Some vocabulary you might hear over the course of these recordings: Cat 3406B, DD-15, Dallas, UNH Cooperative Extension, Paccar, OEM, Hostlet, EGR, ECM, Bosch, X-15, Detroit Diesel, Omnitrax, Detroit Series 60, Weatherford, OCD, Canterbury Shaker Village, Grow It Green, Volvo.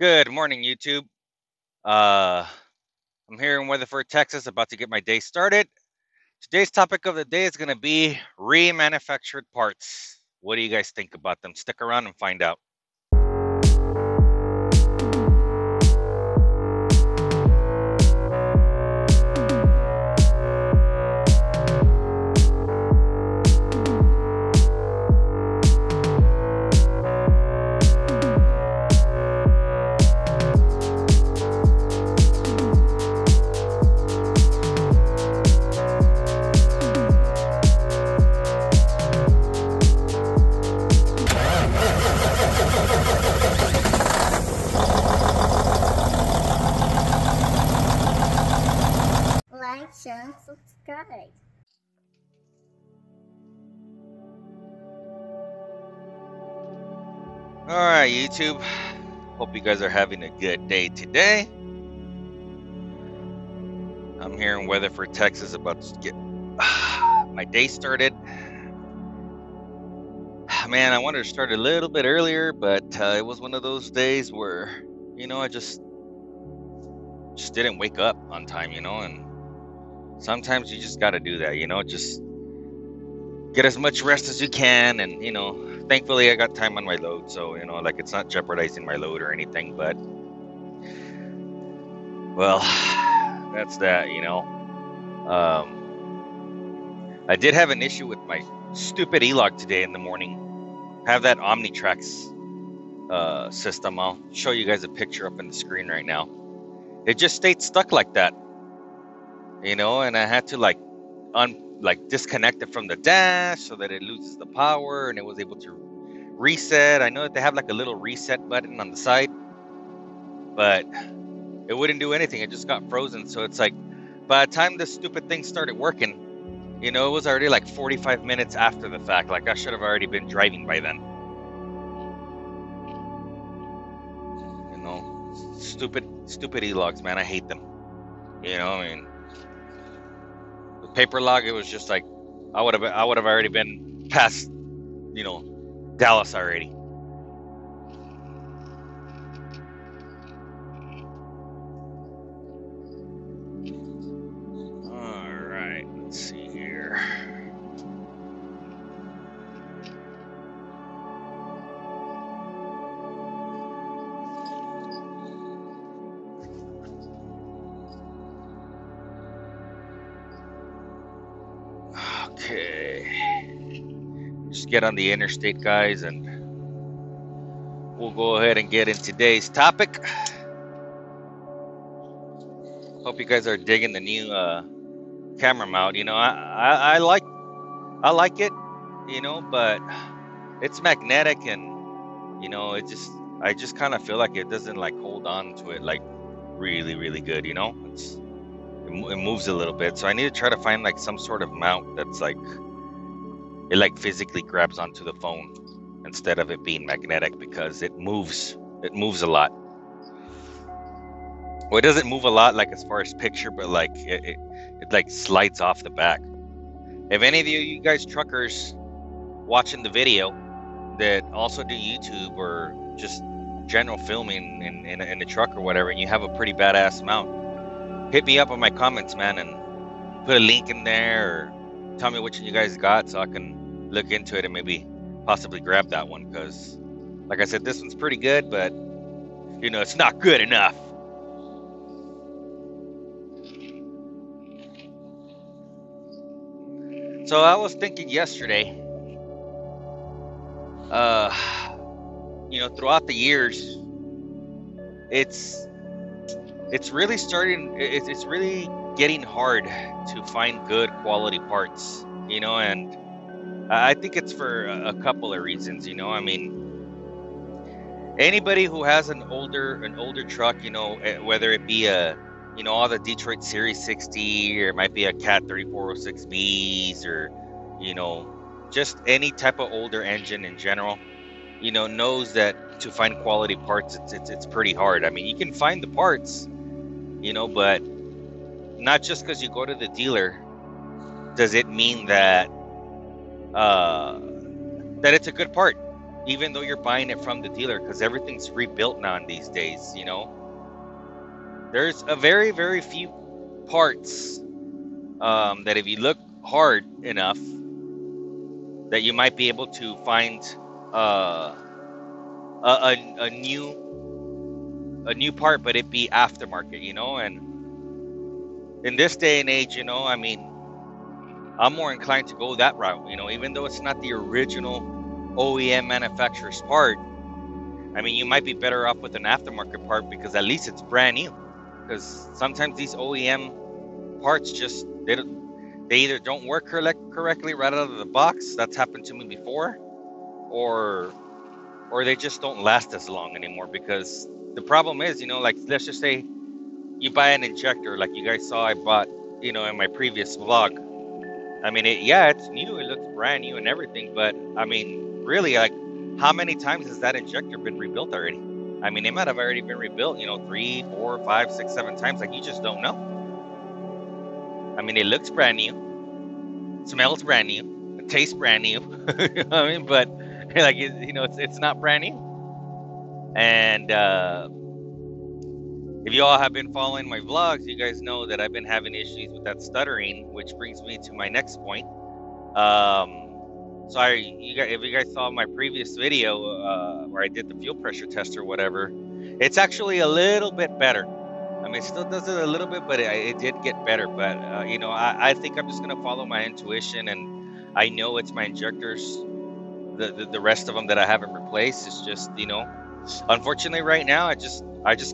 Good morning, YouTube. I'm here in Weatherford, Texas, about to get my day started. Today's topic of the day is going to be remanufactured parts. What do you guys think about them? Stick around and find out. Subscribe. All right, YouTube. Hope you guys are having a good day today. I'm here in Weatherford, Texas, about to get my day started. Man, I wanted to start a little bit earlier, but it was one of those days where, you know, I just didn't wake up on time, you know, and sometimes you just got to do that, you know, just get as much rest as you can. And, you know, thankfully I got time on my load. So, you know, like it's not jeopardizing my load or anything, but well, that's that, you know. I did have an issue with my stupid e-log today in the morning. I have that Omnitrax system. I'll show you guys a picture up on the screen right now. It just stayed stuck like that. You know, and I had to like disconnect it from the dash so that it loses the power and it was able to reset. I know that they have like a little reset button on the side, but it wouldn't do anything. It just got frozen. So it's like, by the time this stupid thing started working, you know, it was already like 45 minutes after the fact. Like I should have already been driving by then. You know, stupid e-logs, man. I hate them. You know, I mean, paper log, it was just like I would have already been past, you know, Dallas already. All right, let's see here. Get on the interstate, guys, and we'll go ahead and get in today's topic. Hope you guys are digging the new camera mount. You know, I like it, you know, but it's magnetic, and you know, it just, I just kind of feel like it doesn't like hold on to it like really good, you know. It moves a little bit, so I need to try to find like some sort of mount that's like it like physically grabs onto the phone instead of it being magnetic, because it moves a lot. Well, it doesn't move a lot like as far as picture, but like it like slides off the back. If any of you guys truckers watching the video that also do YouTube or just general filming in a truck or whatever, and you have a pretty badass mount, hit me up on my comments, man, and put a link in there, or tell me which one you guys got so I can look into it and maybe possibly grab that one, because like I said, this one's pretty good, but you know, it's not good enough. So I was thinking yesterday, you know, throughout the years, it's really getting hard to find good quality parts, you know, and I think it's for a couple of reasons, you know. I mean, anybody who has an older truck, you know, whether it be a, you know, all the Detroit Series 60, or it might be a Cat 3406Bs, or, you know, just any type of older engine in general, you know, knows that to find quality parts, it's pretty hard. I mean, you can find the parts, you know, but not just because you go to the dealer does it mean that it's a good part. even though you're buying it from the dealer, because everything's rebuilt now these days, you know. There's a very, very few parts that if you look hard enough that you might be able to find a new part, but it be aftermarket, you know. And in this day and age, you know, I mean, I'm more inclined to go that route, you know, even though it's not the original OEM manufacturer's part. I mean, you might be better off with an aftermarket part because at least it's brand new. Because sometimes these OEM parts just, they either don't work correctly right out of the box. That's happened to me before. Or they just don't last as long anymore, because the problem is, you know, like, let's just say you buy an injector like you guys saw I bought, you know, in my previous vlog. I mean, it's new. It looks brand new and everything. But I mean, really, like, how many times has that injector been rebuilt already? I mean, it might have already been rebuilt, you know, 3, 4, 5, 6, 7 times. Like, you just don't know. I mean, it looks brand new, it smells brand new, it tastes brand new. You know what I mean? But like, you know, it's not brand new. And if you all have been following my vlogs, you guys know that I've been having issues with that stuttering, which brings me to my next point. If you guys saw my previous video where I did the fuel pressure test or whatever, it's actually a little bit better. I mean, it still does it a little bit, but it did get better. But, you know, I think I'm just going to follow my intuition, and I know it's my injectors, the rest of them that I haven't replaced. It's just, you know, unfortunately right now, I just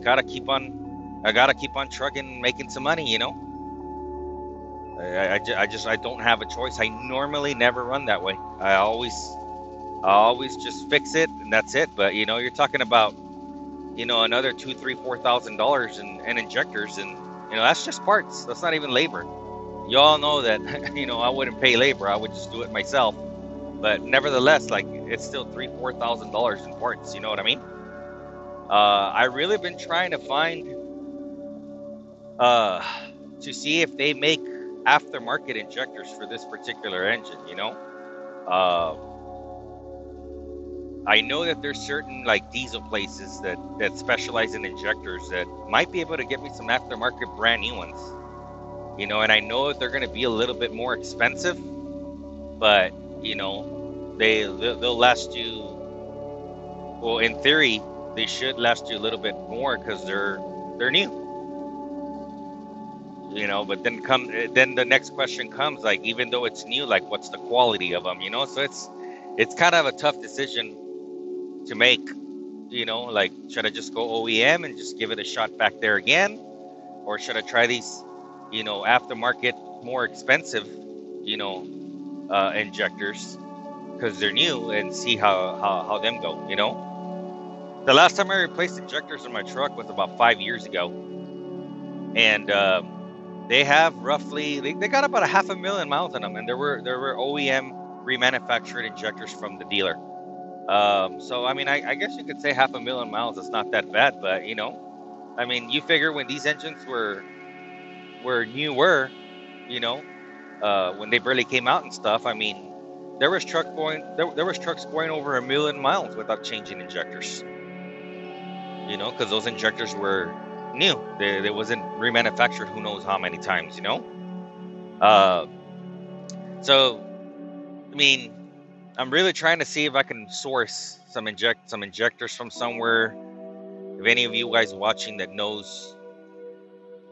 gotta keep on trucking, making some money, you know. I don't have a choice. I normally never run that way. I always just fix it and that's it. But you know, you're talking about, you know, another $2,000, $3,000, $4,000 in injectors, and you know, that's just parts. That's not even labor. You all know that, you know, I wouldn't pay labor. I would just do it myself. But nevertheless, like, it's still $3,000, $4,000 in parts. You know what I mean? I really been trying to find to see if they make aftermarket injectors for this particular engine, you know. I know that there's certain, like, diesel places that specialize in injectors that might be able to get me some aftermarket brand new ones, you know. And I know that they're going to be a little bit more expensive, but you know, they'll last you, well, in theory they should last you a little bit more because they're new, you know. But then the next question comes, like, even though it's new, like, what's the quality of them, you know? So it's kind of a tough decision to make, you know. Like, should I just go OEM and just give it a shot back there again, or should I try these, you know, aftermarket more expensive, you know, injectors because they're new, and see how them go, you know. The last time I replaced injectors in my truck was about 5 years ago. And they have roughly, they got about 500,000 miles on them. And there were OEM remanufactured injectors from the dealer. So, I mean, I guess you could say 500,000 miles is not that bad. But, you know, I mean, you figure when these engines were newer, you know, when they barely came out and stuff, I mean, there was trucks going over 1,000,000 miles without changing injectors. You know, because those injectors were new. They wasn't remanufactured who knows how many times, you know. So, I mean, I'm really trying to see if I can source some injectors from somewhere. If any of you guys watching that knows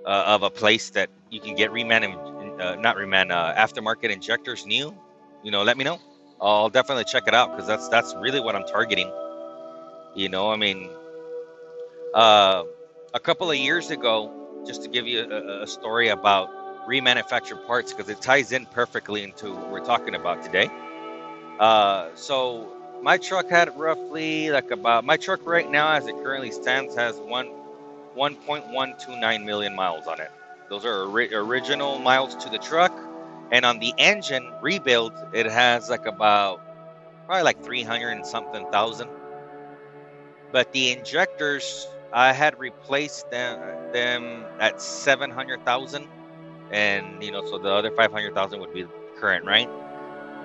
of a place that you can get aftermarket injectors new, you know, let me know. I'll definitely check it out, because that's really what I'm targeting. You know, I mean, a couple of years ago, just to give you a story about remanufactured parts, because it ties in perfectly into what we're talking about today. So my truck had roughly, like, about, my truck right now as it currently stands has 1.129 million miles on it. Those are original miles to the truck. And on the engine rebuild, it has like about probably like 300 and something thousand. But the injectors, I had replaced them at 700,000, and you know, so the other 500,000 would be current, right?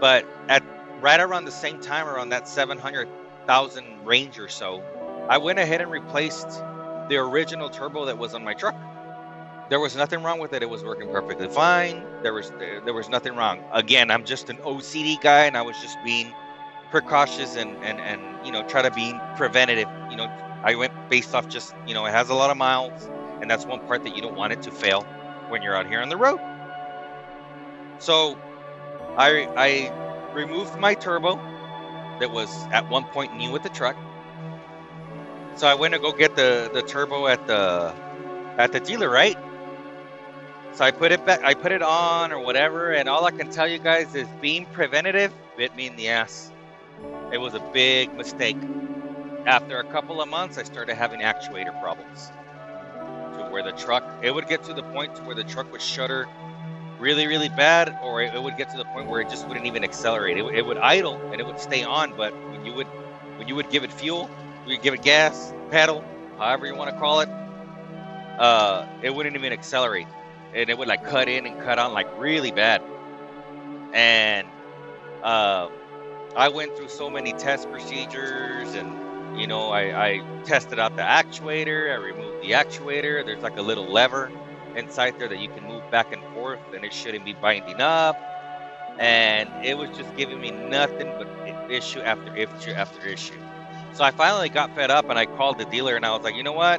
But at right around the same time, around that 700 1,000 range or so, I went ahead and replaced the original turbo that was on my truck. There was nothing wrong with it. It was working perfectly fine. There was nothing wrong. Again, I'm just an OCD guy, and I was just being precautious and you know, try to be preventative. You know, I went based off just, you know, it has a lot of miles, and that's one part that you don't want it to fail when you're out here on the road. So I removed my turbo that was at one point new with the truck. So I went to go get the turbo at the dealer, right? So I put it back, I put it on or whatever, and all I can tell you guys is being preventative bit me in the ass. It was a big mistake. After a couple of months, I started having actuator problems to where the truck, it would get to the point to where the truck would shudder really, really bad, or it would get to the point where it just wouldn't even accelerate. It would idle and it would stay on, but when you would give it fuel, you give it gas, pedal, however you want to call it, it wouldn't even accelerate, and it would like cut in and cut on like really bad. And I went through so many test procedures, and you know, I tested out the actuator. I removed the actuator. There's like a little lever inside there that you can move back and forth, and it shouldn't be binding up. And it was just giving me nothing but issue after issue after issue. So I finally got fed up, and I called the dealer, and I was like, you know what?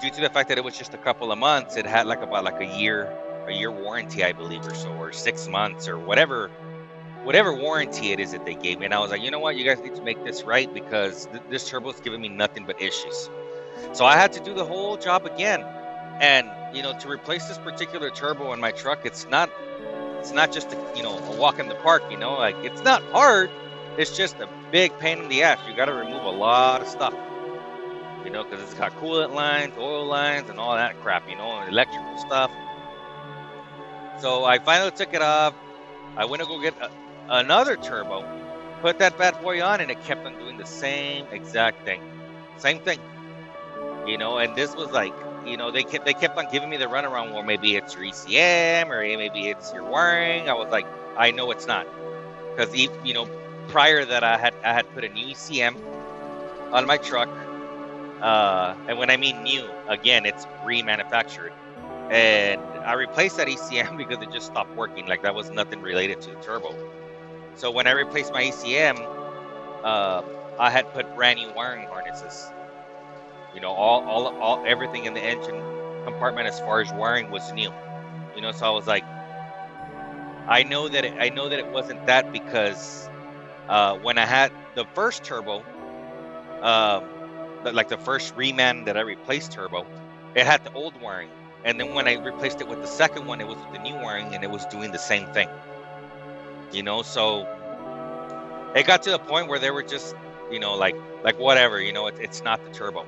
Due to the fact that it was just a couple of months, it had like about like a year warranty, I believe, or so, or 6 months, or whatever warranty it is that they gave me. And I was like, you know what? You guys need to make this right, because this turbo's giving me nothing but issues. So I had to do the whole job again, and you know, to replace this particular turbo in my truck, it's not just a, you know, a walk in the park. You know, like, it's not hard. It's just a big pain in the ass. You got to remove a lot of stuff, you know, because it's got coolant lines, oil lines, and all that crap, you know, and electrical stuff. So I finally took it off. I went to go get another turbo, put that bad boy on, and it kept on doing the same exact thing. Same thing, you know, and this was like, you know, they kept on giving me the runaround. Well, maybe it's your ECM, or maybe it's your wiring. I was like, I know it's not, because, you know, prior to that, I had put a new ECM on my truck, and when I mean new, again, it's remanufactured, and I replaced that ECM because it just stopped working. Like, that was nothing related to the turbo. So when I replaced my ECM, I had put brand new wiring harnesses. You know, all everything in the engine compartment as far as wiring was new. You know, so I was like, I know that it wasn't that, because when I had the first turbo, like the first reman that I replaced turbo, it had the old wiring. And then when I replaced it with the second one, it was with the new wiring, and it was doing the same thing. You know, so it got to the point where they were just, you know, like whatever, you know, it's not the turbo.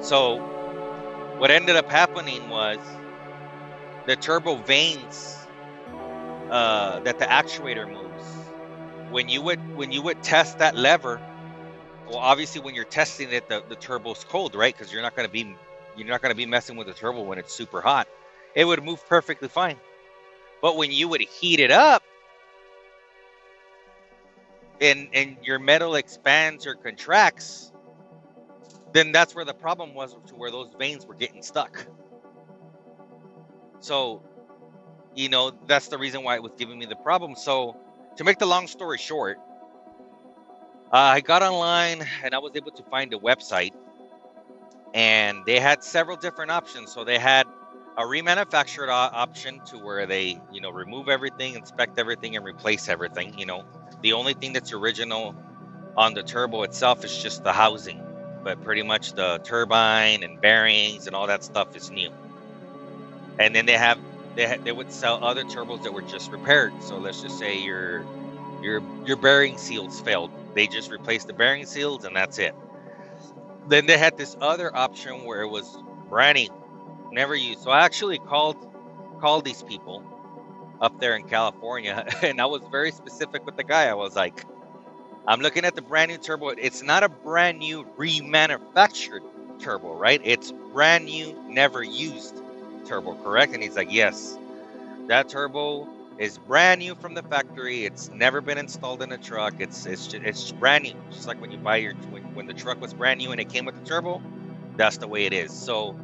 So what ended up happening was the turbo vanes that the actuator moves, when you would test that lever, well, obviously when you're testing it, the turbo's cold, right? Because you're not going to be messing with the turbo when it's super hot. It would move perfectly fine. But when you would heat it up, and your metal expands or contracts, then that's where the problem was, to where those vanes were getting stuck. So, you know, that's the reason why it was giving me the problem. So to make the long story short, I got online, and I was able to find a website, and they had several different options. So they had a remanufactured option, to where they, you know, remove everything, inspect everything, and replace everything. You know, the only thing that's original on the turbo itself is just the housing, but pretty much the turbine and bearings and all that stuff is new. And then they would sell other turbos that were just repaired. So let's just say your bearing seals failed. They just replaced the bearing seals, and that's it. Then they had this other option where it was brand new, never used. So I actually called these people up there in California, and I was very specific with the guy. I was like, I'm looking at the brand new turbo. It's not a brand new remanufactured turbo, right? It's brand new, never used turbo, correct? And he's like, yes, that turbo is brand new from the factory. It's never been installed in a truck. It's brand new. Just like when you buy your when the truck was brand new and it came with the turbo, that's the way it is. So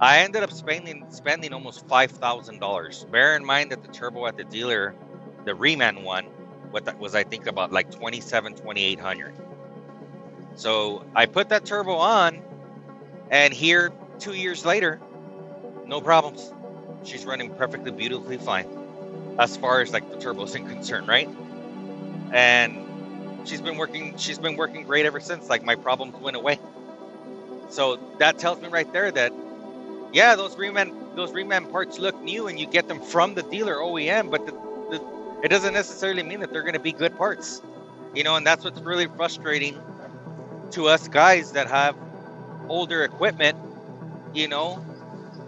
I ended up spending almost $5,000. Bear in mind that the turbo at the dealer, the Reman one, what that was, I think about like 2,800. So I put that turbo on, and here 2 years later, no problems. She's running perfectly, beautifully fine, as far as like the turbo's in concern, right? And she's been working great ever since. Like, my problems went away. So that tells me right there that, yeah, those Reman parts look new, and you get them from the dealer OEM, but it doesn't necessarily mean that they're going to be good parts, you know. And that's what's really frustrating to us guys that have older equipment, you know.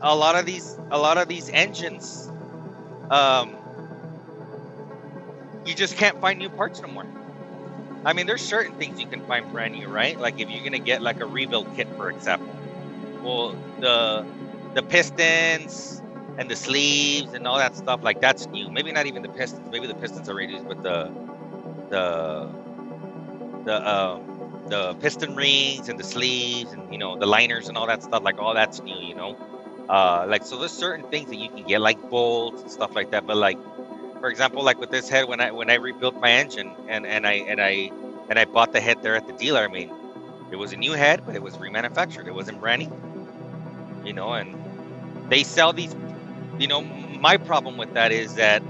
A lot of these engines, you just can't find new parts no more. I mean, there's certain things you can find brand new, right? Like if you're gonna get like a rebuild kit, for example, well, the pistons and the sleeves and all that stuff, like that's new. Maybe not even the pistons. Maybe the pistons are already used, but the piston rings and the sleeves and, you know, the liners and all that stuff, like all that's new, you know. Like, so there's certain things that you can get, like bolts and stuff like that. But like, for example, like with this head, when I rebuilt my engine and I bought the head there at the dealer, I mean, it was a new head, but it was remanufactured. It wasn't brand new, you know. And they sell these, you know. My problem with that is that,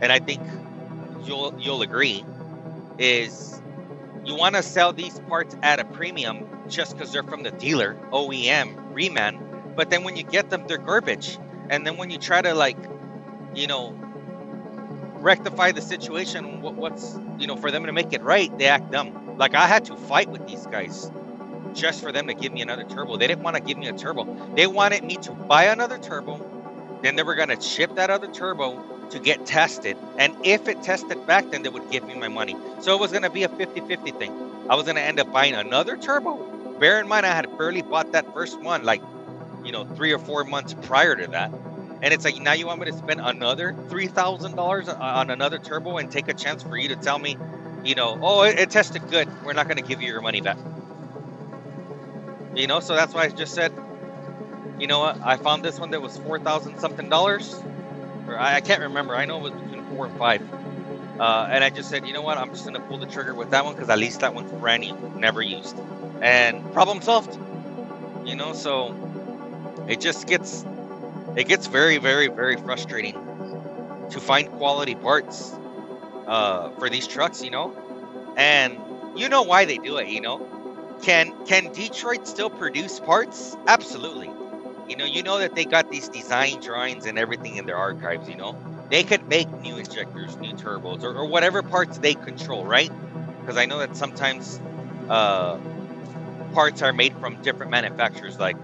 and I think you'll agree, is you want to sell these parts at a premium just because they're from the dealer, OEM, Reman. But then when you get them, they're garbage. And then when you try to, like, you know, rectify the situation, what's, you know, for them to make it right, they act dumb. Like, I had to fight with these guys just for them to give me another turbo. They didn't want to give me a turbo. They wanted me to buy another turbo. Then they were going to ship that other turbo to get tested. And if it tested back, then they would give me my money. So it was going to be a 50-50 thing. I was going to end up buying another turbo. Bear in mind, I had barely bought that first one, like, you know, 3 or 4 months prior to that. And it's like, now you want me to spend another $3,000 on another turbo and take a chance for you to tell me, you know, oh, it tested good, we're not going to give you your money back, you know. So that's why I just said, you know what, I found this one that was $4,000 something, or I can't remember, I know it was between 4 and 5, and I just said, you know what, I'm just going to pull the trigger with that one, because at least that one's brand new, never used, and problem solved, you know. So it just gets very, very, very frustrating to find quality parts for these trucks, you know. And you know why they do it, you know. Can Detroit still produce parts? Absolutely. You know that they got these design drawings and everything in their archives, you know. They could make new injectors, new turbos, or whatever parts they control, right? Because I know that sometimes parts are made from different manufacturers, like...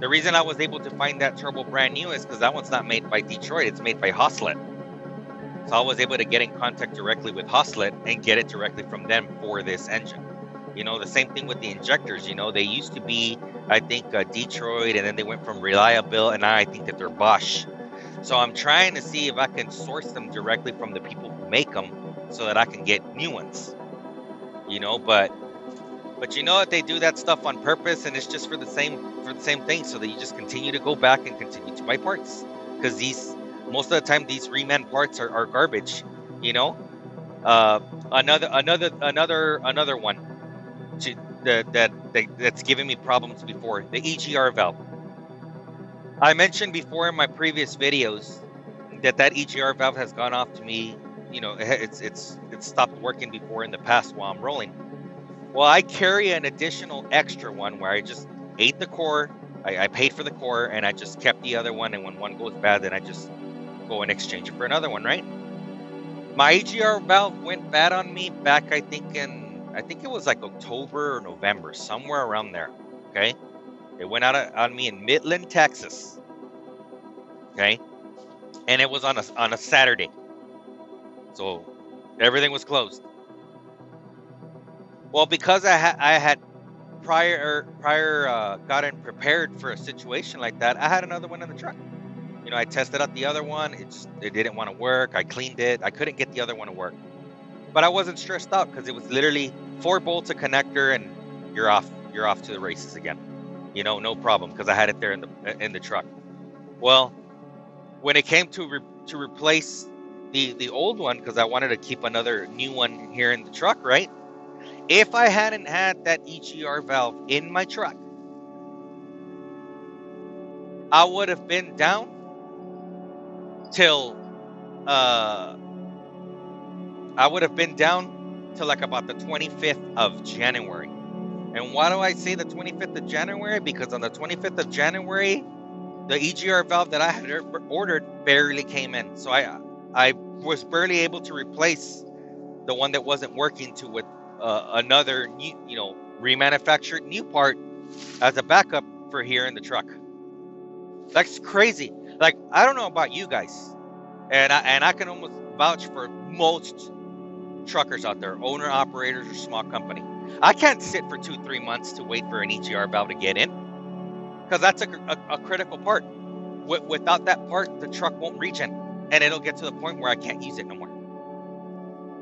The reason I was able to find that turbo brand new is because that one's not made by Detroit. It's made by Hostlet. So I was able to get in contact directly with Hostlet and get it directly from them for this engine. You know, the same thing with the injectors. You know, they used to be, I think, Detroit, and then they went from Reliable, and now I think that they're Bosch. So I'm trying to see if I can source them directly from the people who make them so that I can get new ones. You know, But you know that they do that stuff on purpose, and it's just for the same thing, so that you just continue to go back and continue to buy parts, because these, most of the time, these Reman parts are garbage, you know. Another one that's given me problems before, the EGR valve. I mentioned before in my previous videos that EGR valve has gone off to me. You know, it's stopped working before in the past while I'm rolling. Well, I carry an additional extra one where I just ate the core. I paid for the core, and I just kept the other one. And when one goes bad, then I just go and exchange it for another one, right? My EGR valve went bad on me back, I think it was like October or November, somewhere around there. Okay, it went out on me in Midland, Texas. Okay, and it was on a Saturday, so everything was closed. Well, because I had prior gotten prepared for a situation like that, I had another one in the truck. you know, I tested out the other one. It didn't want to work. I cleaned it. I couldn't get the other one to work. But I wasn't stressed out because it was literally 4 bolts, a connector, and you're off. You're off to the races again. You know, no problem, because I had it there in the truck. Well, when it came to replace the old one, because I wanted to keep another new one here in the truck, right? If I hadn't had that EGR valve in my truck, I would have been down till like about the 25th of January. And why do I say the 25th of January? Because on the 25th of January, the EGR valve that I had ordered barely came in. So I was barely able to replace the one that wasn't working to with another new, you know, remanufactured new part as a backup for here in the truck. That's crazy. Like, I don't know about you guys, and I can almost vouch for most truckers out there, owner operators or small company. I can't sit for 2-3 months to wait for an EGR valve to get in, because that's a critical part. Without that part, the truck won't reach in, and it'll get to the point where I can't use it no more.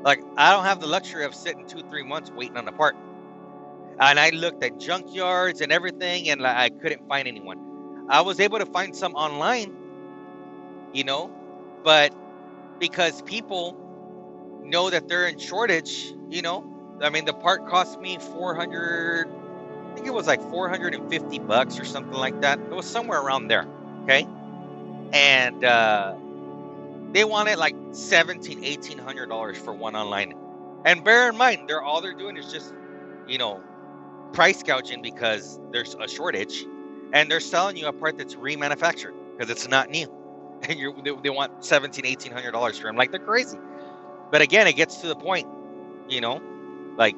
Like, I don't have the luxury of sitting 2-3 months waiting on a part. And I looked at junkyards and everything, and I couldn't find anyone. I was able to find some online, you know, but because people know that they're in shortage, you know, I mean, the part cost me $450 or something like that. It was somewhere around there. Okay. And they wanted like $1,700-$1,800 for one online. And bear in mind, all they're doing is just, you know, price gouging because there's a shortage. And they're selling you a part that's remanufactured because it's not new, and they want $1,700-$1,800 for them. Like, they're crazy. But again, it gets to the point, you know, like,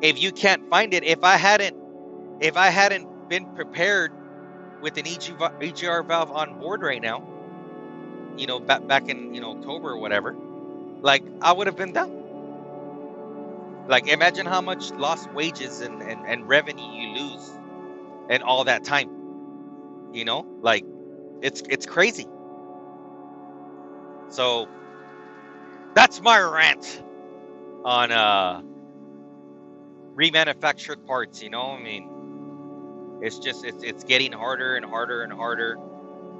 if you can't find it, if I hadn't been prepared with an EGR valve on board right now, you know, back in, you know, October or whatever, like, I would have been down. Like, imagine how much lost wages and revenue you lose. And all that time, you know, like, it's crazy. So that's my rant on remanufactured parts. You know, I mean, it's just it's getting harder and harder and harder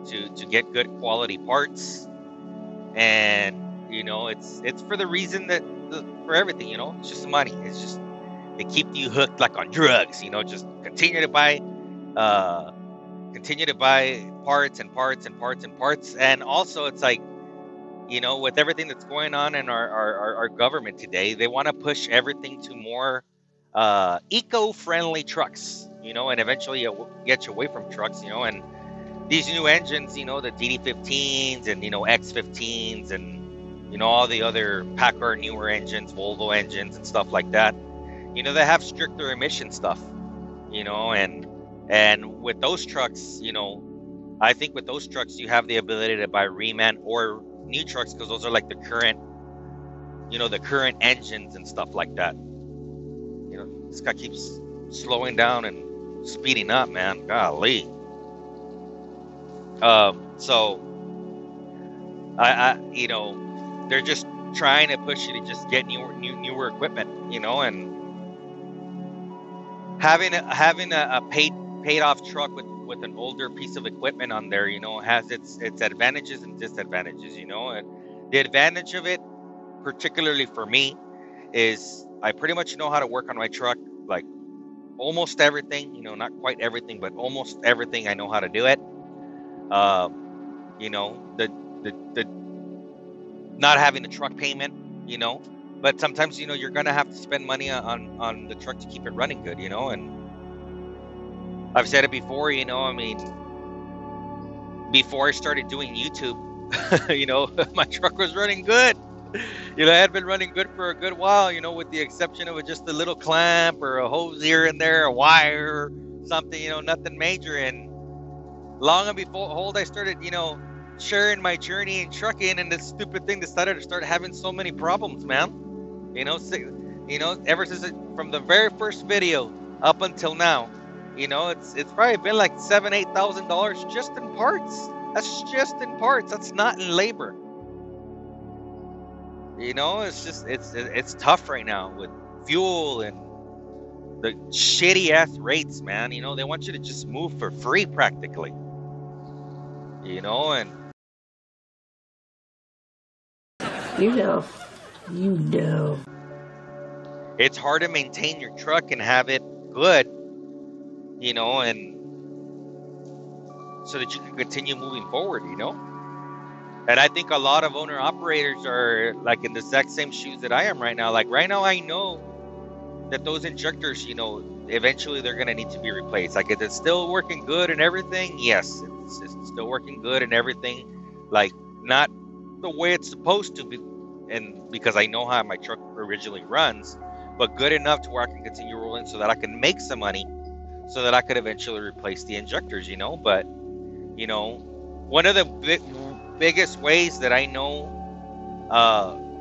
to get good quality parts, and you know, it's for the reason that for everything. You know, it's just money. It's just they keep you hooked like on drugs. You know, just continue to buy. Continue to buy parts and parts and parts and parts. And also, it's like, you know, with everything that's going on in our government today, they want to push everything to more eco-friendly trucks, you know, and eventually get you away from trucks, you know, and these new engines, you know, the DD-15s and, you know, X-15s and, you know, all the other Paccar newer engines, Volvo engines and stuff like that, you know, they have stricter emission stuff, you know, and with those trucks, you know, I think with those trucks, you have the ability to buy reman or new trucks because those are like the current, you know, the current engines and stuff like that. You know, this guy keeps slowing down and speeding up, man. Golly. So I you know, they're just trying to push you to just get newer equipment, you know, and having a paid off truck with an older piece of equipment on there, you know, has its advantages and disadvantages, you know. And the advantage of it, particularly for me, is I pretty much know how to work on my truck, like almost everything, you know, not quite everything, but almost everything I know how to do it. You know, the not having the truck payment, you know, but sometimes, you know, you're going to have to spend money on the truck to keep it running good, you know, and I've said it before, you know, I mean, before I started doing YouTube, you know, my truck was running good. You know, it had been running good for a good while, you know, with the exception of just a little clamp or a hose here and there, a wire, something, you know, nothing major. And long and behold, I started, you know, sharing my journey and trucking, and this stupid thing decided to start having so many problems, man. You know, ever since from the very first video up until now. You know, it's probably been like $7,000-$8,000 just in parts. That's just in parts. That's not in labor. You know, it's just it's tough right now with fuel and the shitty ass rates, man. You know, they want you to just move for free practically. You know, and you know, it's hard to maintain your truck and have it good, you know, and so that you can continue moving forward, you know. And I think a lot of owner operators are like in the exact same shoes that I am right now. Like right now, I know that those injectors, you know, eventually they're going to need to be replaced. Like if it's still working good and everything, yes, it's still working good and everything, like not the way it's supposed to be, and because I know how my truck originally runs, but good enough to where I can continue rolling so that I can make some money so that I could eventually replace the injectors, you know. But you know, one of the biggest ways that I know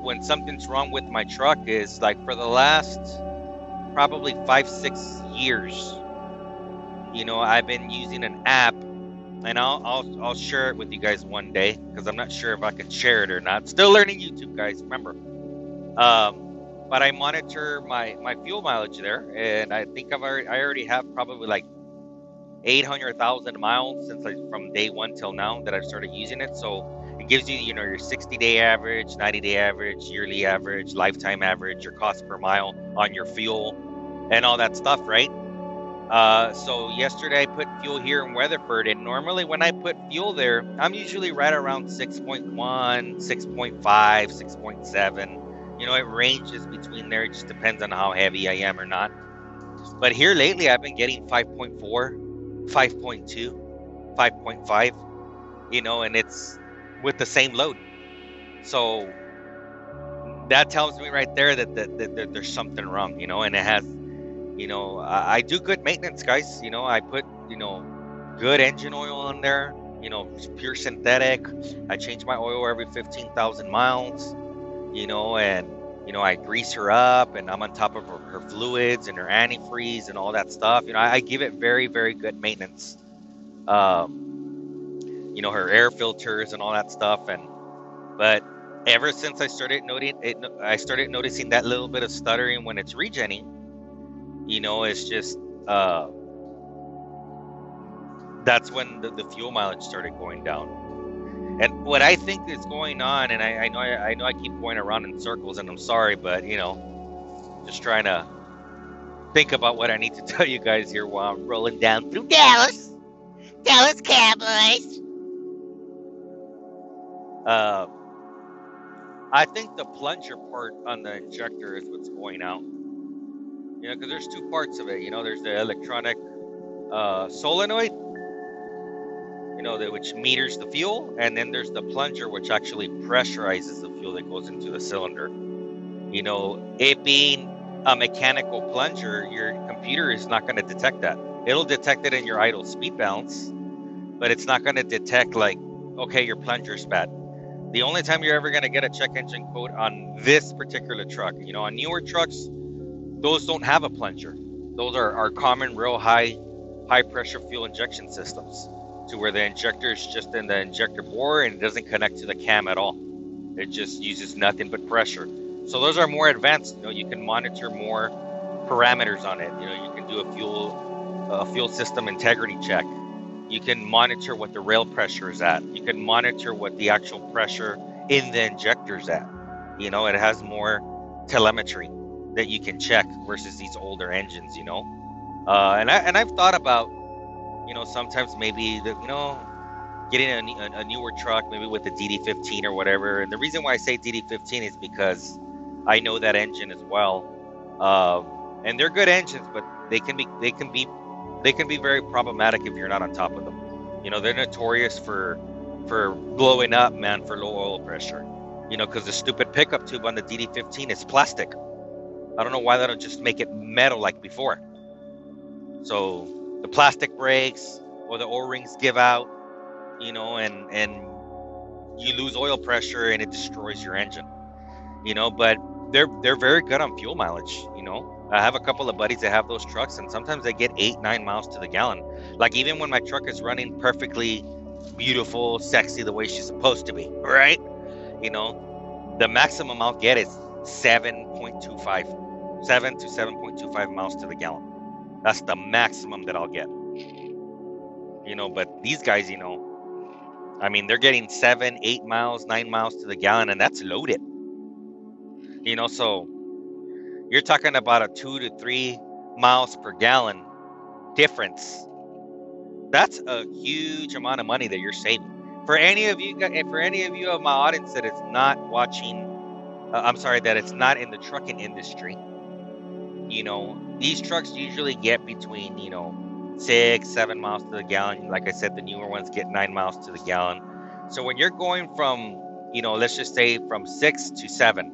when something's wrong with my truck is like for the last probably 5-6 years, you know, I've been using an app, and I'll share it with you guys one day because I'm not sure if I can share it or not. Still learning YouTube, guys, remember. But I monitor my fuel mileage there, and I think I already have probably like 800,000 miles since like from day one till now that I've started using it. So it gives you, you know, your 60-day average, 90-day average, yearly average, lifetime average, your cost per mile on your fuel, and all that stuff, right? So yesterday I put fuel here in Weatherford, and normally when I put fuel there, I'm usually right around 6.1, 6.5, 6.7. You know, it ranges between there. It just depends on how heavy I am or not. But here lately, I've been getting 5.4, 5.2, 5.5, you know, and it's with the same load. So that tells me right there that there's something wrong, you know. And it has, you know, I do good maintenance, guys. You know, I put, you know, good engine oil on there, you know, pure synthetic. I change my oil every 15,000 miles, you know, and, you know, I grease her up, and I'm on top of her fluids and her antifreeze and all that stuff. You know, I give it very, very good maintenance. You know, her air filters and all that stuff. And, but ever since I started noticing that little bit of stuttering when it's regenning, you know, it's just that's when the fuel mileage started going down. And what I think is going on, and I know I keep going around in circles, and I'm sorry, but you know, just trying to think about what I need to tell you guys here while I'm rolling down through Dallas Cowboys. I think the plunger part on the injector is what's going out. You know, because there's two parts of it. You know, there's the electronic solenoid, you know, which meters the fuel. And then there's the plunger, which actually pressurizes the fuel that goes into the cylinder. You know, it being a mechanical plunger, your computer is not going to detect that. It'll detect it in your idle speed balance, but it's not going to detect like, okay, your plunger's bad. The only time you're ever going to get a check engine code on this particular truck, you know, on newer trucks, those don't have a plunger. Those are our common real high pressure fuel injection systems, to where the injector is just in the injector bore and it doesn't connect to the cam at all. It just uses nothing but pressure. So those are more advanced. You know, you can monitor more parameters on it. You know, you can do a fuel system integrity check. You can monitor what the rail pressure is at. You can monitor what the actual pressure in the injector is at. You know, it has more telemetry that you can check versus these older engines, you know. And I've thought about, you know, sometimes maybe getting a newer truck, maybe with the DD-15 or whatever. And the reason why I say DD-15 is because I know that engine as well, and they're good engines, but they can be very problematic if you're not on top of them. You know, they're notorious for blowing up, man, for low oil pressure. You know, because the stupid pickup tube on the DD-15 is plastic. I don't know why that'll just make it metal like before. So the plastic breaks or the O-rings give out, you know, and you lose oil pressure and it destroys your engine, you know. But they're very good on fuel mileage, you know. I have a couple of buddies that have those trucks, and sometimes they get 8-9 miles to the gallon. Like even when my truck is running perfectly beautiful, sexy, the way she's supposed to be, right? You know, the maximum I'll get is 7 to 7.25 miles to the gallon. That's the maximum that I'll get. You know, but these guys, you know, I mean, they're getting 7, 8 miles, 9 miles to the gallon, and that's loaded. You know, so you're talking about a 2 to 3 miles per gallon difference. That's a huge amount of money that you're saving. For any of you guys, for any of you of my audience that is not watching, I'm sorry, that it's not in the trucking industry, you know, these trucks usually get between, you know, 6, 7 miles to the gallon. Like I said, the newer ones get 9 miles to the gallon. So when you're going from, you know, let's just say from 6 to 7,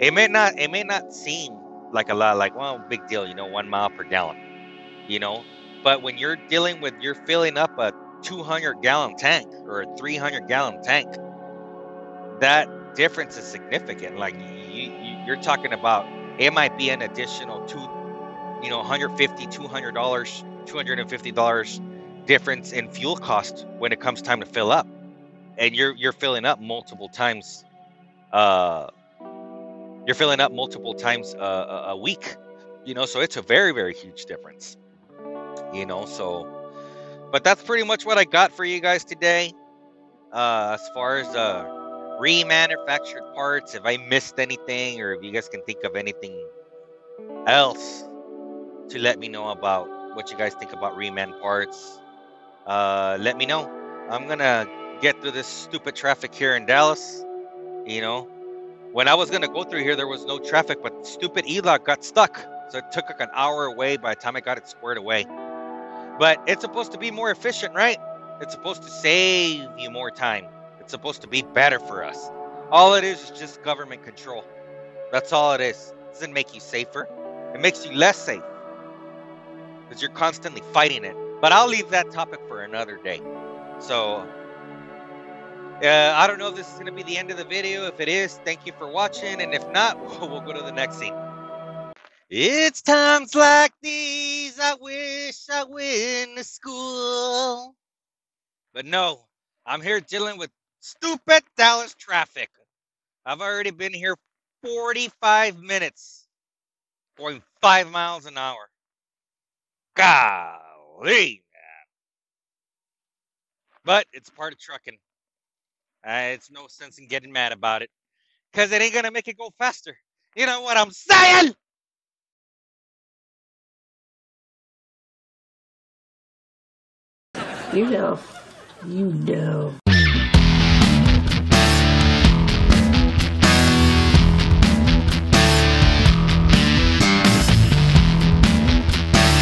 it may not seem like a lot, like, well, big deal, you know, 1 mile per gallon, you know, but when you're dealing with, you're filling up a 200-gallon tank or a 300-gallon tank, that difference is significant. Like you're talking about, it might be an additional $250 difference in fuel cost when it comes time to fill up, and you're filling up multiple times. You're filling up multiple times a week, you know. So it's a very, very huge difference, you know. So, but that's pretty much what I got for you guys today. As far as remanufactured parts, if I missed anything, or if you guys can think of anything else to let me know about what you guys think about reman parts, let me know. I'm gonna get through this stupid traffic here in Dallas. You know, when I was gonna go through here, there was no traffic, but stupid E-Log got stuck, so it took like an hour away by the time I got it squared away. But it's supposed to be more efficient, right? It's supposed to save you more time. It's supposed to be better for us. All it is just government control. That's all it is. It doesn't make you safer. It makes you less safe, because you're constantly fighting it. But I'll leave that topic for another day. So I don't know if this is going to be the end of the video. If it is, thank you for watching, and if not, we'll go to the next scene. It's times like these I wish I went to school, but no, I'm here dealing with stupid Dallas traffic. I've already been here 45 minutes, going 5 miles an hour. Golly, man. But it's part of trucking. It's no sense in getting mad about it, because it ain't going to make it go faster. You know what I'm saying? You know.